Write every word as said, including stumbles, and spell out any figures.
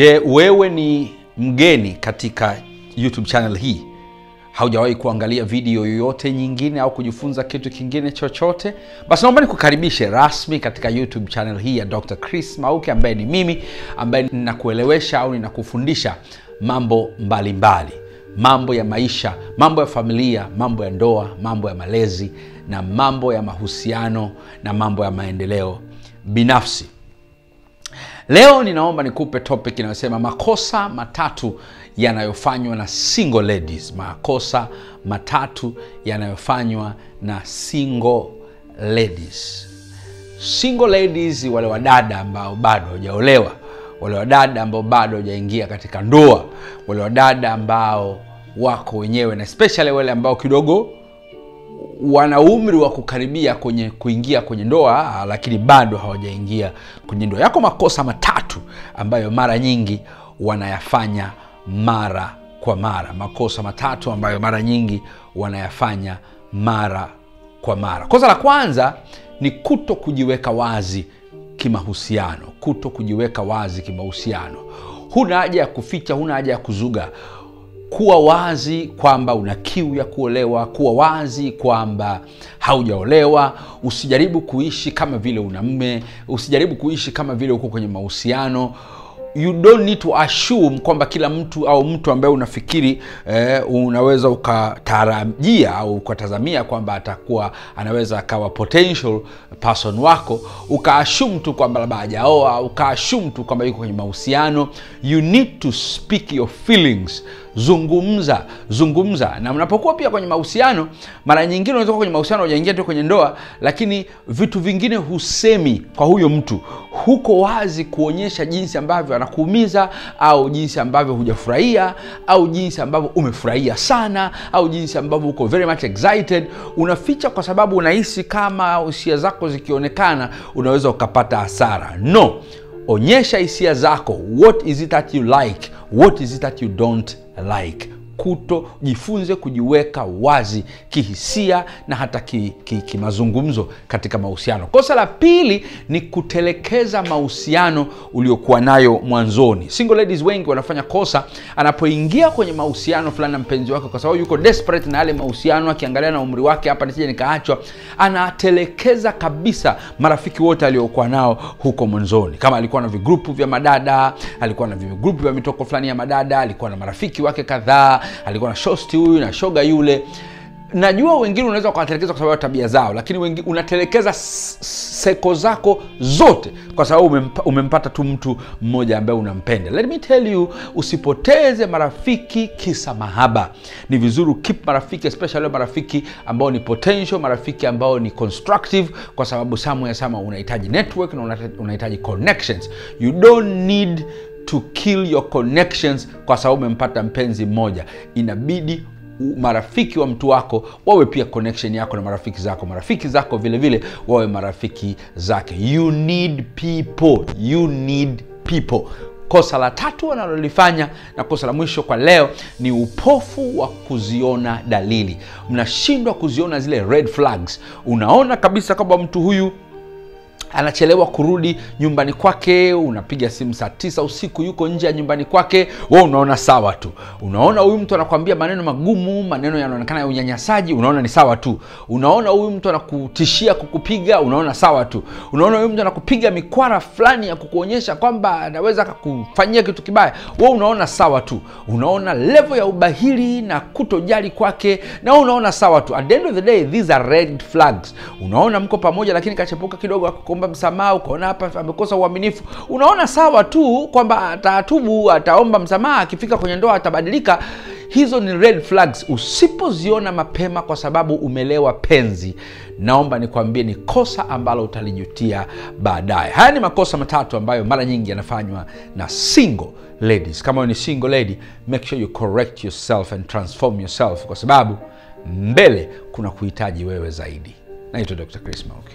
Je, wewe ni mgeni katika YouTube channel hii? Haujawahi kuangalia video yoyote nyingine au kujifunza kitu kingine chochote? Basi naomba nikukaribishe rasmi katika YouTube channel hii ya Doctor Chris Mauki, ambaye ni mimi, ambaye ninakuelewesha au ninakufundisha mambo mbalimbali. Mambo ya maisha, mambo ya familia, mambo ya ndoa, mambo ya malezi, na mambo ya mahusiano, na mambo ya maendeleo binafsi. Leo ninaomba nikupe topic inayosema makosa matatu yanayofanywa na single ladies. Makosa matatu yanayofanywa na single ladies. Single ladies, wale wadada ambao bado hawajaolewa, wale wadada ambao bado hawajaingia katika ndoa, wale wadada ambao wako wenyewe, na especially wale ambao kidogo wana umri wa kukaribia kwenye kuingia kwenye ndoa lakini bado hawajaingia kwenye ndoa. Yako makosa matatu ambayo mara nyingi wanayafanya mara kwa mara. Makosa matatu ambayo mara nyingi wanayafanya mara kwa mara. Kosa la kwanza ni kuto kujiweka wazi kimahusiano. Kuto kujiweka wazi kimahusiano. Huna haja ya kuficha, huna haja ya kuzuga. Kuwa wazi kwamba una kiu ya kuolewa, kuwa wazi kwamba haujaolewa. Usijaribu kuishi kama vile una mume, usijaribu kuishi kama vile uko kwenye mahusiano. You don't need to assume kwamba kila mtu au mtu ambaye unafikiri eh, unaweza ukatarajia au ukatazamia kwamba atakuwa anaweza akawa potential person wako, ukaassume tu kwamba labda hajaoa, ukaassume tu kwamba yuko kwenye mahusiano. You need to speak your feelings. Zungumza, zungumza. Na unapokuwa pia kwenye mahusiano, mara nyingine unaweza kwenye mahusiano hujaingia tu kwenye ndoa, lakini vitu vingine husemi kwa huyo mtu. Huko wazi kuonyesha jinsi ambavyo anakuumiza, au jinsi ambavyo hujafurahia, au jinsi ambavyo umefurahia sana, au jinsi ambavyo uko very much excited. Unaficha kwa sababu unahisi kama hisia zako zikionekana unaweza ukapata hasara. No. Onyesha hisia zako. What is it that you like? What is it that you don't like? Kuto, jifunze kujiweka wazi kihisia na hata ki, ki, ki mazungumzo katika mahusiano. Kosa la pili ni kutelekeza mahusiano uliokuwa nayo mwanzoni. Single ladies wengi wanafanya kosa anapoingia kwenye mahusiano fulani na mpenzi wake, kwa sababu yuko desperate na yale mahusiano, akiangalia na umri wake, hapa nisije nikaachwa, anatelekeza kabisa marafiki wote aliokuwa nao huko mwanzoni. Kama alikuwa na vigrupu vya madada, alikuwa na vigrupu vya mitoko fulani ya madada, alikuwa na marafiki wake kadhaa, alikuwa na shosti huyu na shoga yule. Najua wengine unaweza kuwatelekeza kwa sababu ya tabia zao, lakini wengine unatelekeza seko zako zote kwa sababu umempata tu mtu mmoja ambaye unampenda. Let me tell you, usipoteze marafiki kisa mahaba. Ni vizuri keep marafiki, especially marafiki ambao ni potential, marafiki ambao ni constructive, kwa sababu somewhere somewhere unahitaji network na unahitaji connections. You don't need to kill your connections kwa sababu umempata mpenzi mmoja. Inabidi marafiki wa mtu wako wawe pia connection yako na marafiki zako. Marafiki zako vile vile wawe marafiki zake. You need people. You need people. Kosa la tatu wanalolifanya na kosa la mwisho kwa leo ni upofu wa kuziona dalili. Mnashindwa kuziona zile red flags. Unaona kabisa kama mtu huyu anachelewa kurudi nyumbani kwake, unapiga simu saa tisa usiku yuko nje ya nyumbani kwake, wewe unaona sawa tu. Unaona huyu mtu anakuambia maneno magumu, maneno yanaonekana ya unyanyasaji, unaona ni sawa tu. Unaona huyu mtu anakutishia kukupiga, unaona sawa tu. Unaona huyu mtu anakupiga mikwara fulani ya kukuonyesha kwamba anaweza kukufanyia kitu kibaya, wewe unaona sawa tu. Unaona level ya ubahili na kutojali kwake, na unaona sawa tu. At the end of the day, these are red flags. Unaona mko pamoja lakini kachepuka kidogo, akako msamaha, ukaona hapa amekosa uaminifu, unaona sawa tu kwamba atatubu, ataomba msamaha, akifika kwenye ndoa atabadilika. Hizo ni red flags. Usipoziona mapema kwa sababu umelewa penzi, naomba nikwambie ni kosa ambalo utalijutia baadaye. Haya ni makosa matatu ambayo mara nyingi yanafanywa na single ladies. Kama ni single lady, make sure you correct yourself and transform yourself, kwa sababu mbele kuna kuhitaji wewe zaidi. Naitwa Doctor Chris Mauki.